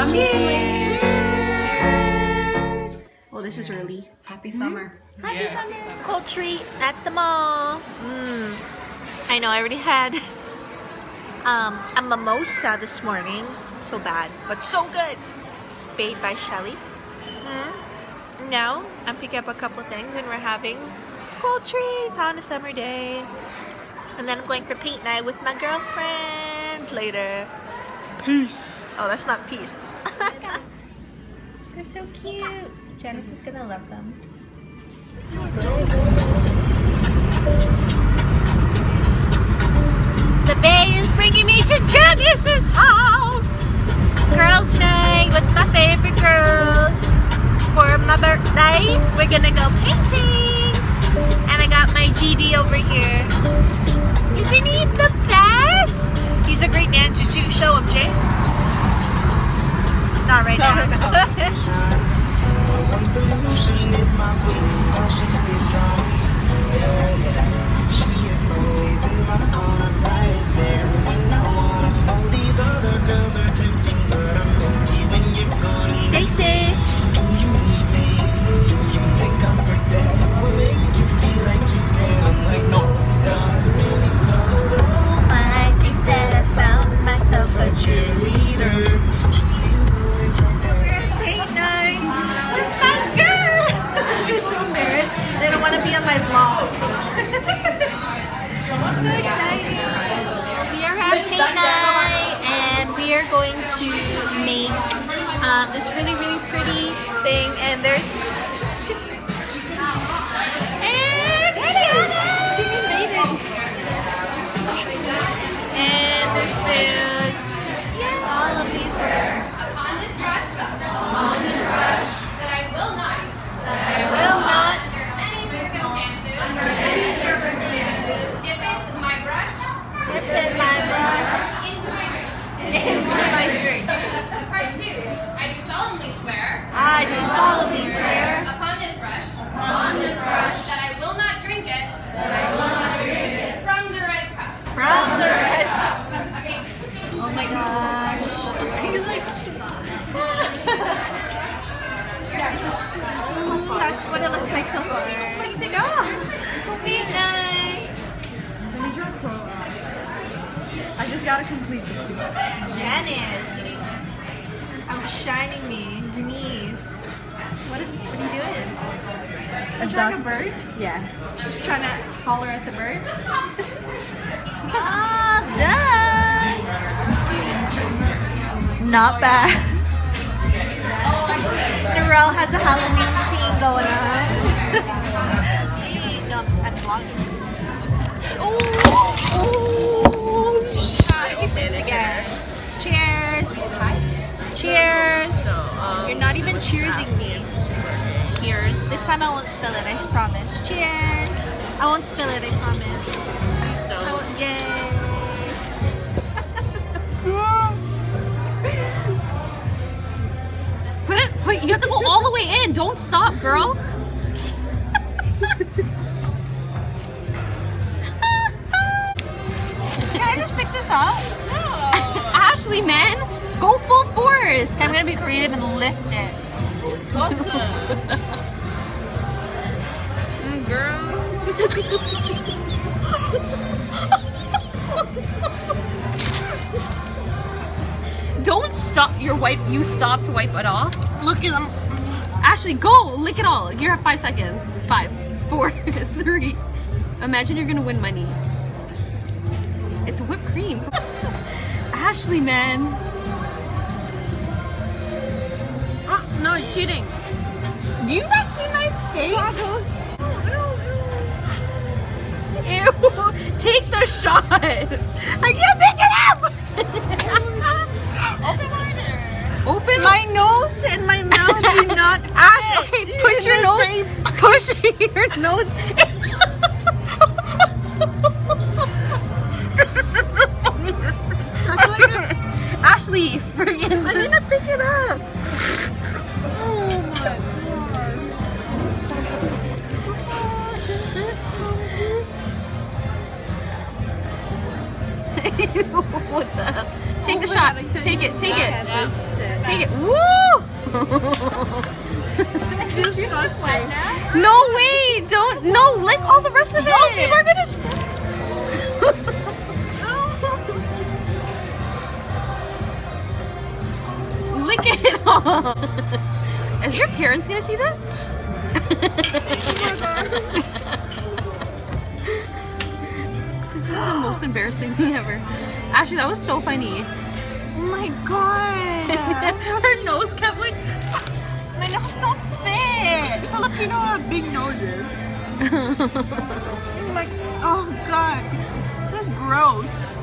Come Cheers. Cheers. Oh, this is early. Happy summer. Happy summer. Cold treat at the mall. I know, I already had a mimosa this morning. So bad, but so good. Made by Shelly. Now, I'm picking up a couple things and we're having cold treats on a summer day. And then I'm going for paint night with my girlfriend later. Peace. Oh, that's not peace. They're so cute. Janice is gonna love them. The bay is bringing me to Janice's house. Girls' night with my favorite girls. For my birthday, we're gonna go painting. And I got my GD over here. Isn't he the best? He's a great dancer too. Show him, Jay. Not right now. One solution is my queen, cause she stays strong. She is always in my corner, right there when I wanna. All these other girls are tempting, but I'm empty when you're gone. They say, do you need me? Do you think I'm pretend? I will make you feel like you did. I'm like, no, God's really cold. Oh, I think that I found myself a cheerleader. She is always right there. Paint Nite. It's my girl. You're so married. They don't want to be on my vlog. So exciting. We are at Paint Nite and we are going to make this really, really pretty thing, and there's and we got it! And there's food. Yes, all of these are upon this brush, that I will not, under any circumstances, dip it my brush, into my drink. Into my drink. Part two. I do solemnly swear. I do solemnly swear. Upon this brush. Upon this brush. That I will not drink it. That I will not drink it. From the red cup. From the red cup. Okay. Oh my gosh. This thing is like. That's what it looks like so far. Wait to go. So Paint Nite. Let me draw a pro out. I just gotta complete it. Janice. Outshining me, Janice. What are you doing? Are you trying a bird? Yeah. She's trying to holler at the bird. All done. Not bad. Narelle has a Halloween scene going on. I'm vlogging. Oh, I did it again. Cheers. Cheers! So, you're not even cheersing me. Cheers. This time I won't spill it, I promise. Cheers! I won't spill it, I promise. Please don't. I won't, yay! Put it, you have to go all the way in. Don't stop, girl. Can I just pick this up? No. Ashley, man. Go full force! I'm gonna be creative and lift it. Awesome! Girl. Don't stop your wipe. You stop to wipe it off. Look at them. Ashley, go! Lick it all. You have 5 seconds. 5, 4, 3. Imagine you're gonna win money. It's whipped cream. Ashley, man. No, you're cheating. You not see my face? Ew, take the shot. I can't pick it up. Open my nose and my mouth. Do not ask. Okay, push your nose. Push your nose. Ashley, friggin'. I didn't pick it up. Take the shot. Take it. Take it. take it. Woo! No way! Don't, no, lick all the rest of it. Okay, we're gonna. Lick it all. Is your parents gonna see this? This is the most embarrassing thing ever. Ashley, that was so funny. Oh my god! Her nose kept like. My nose don't fit. Filipino have big noses. Like, oh god, that's gross.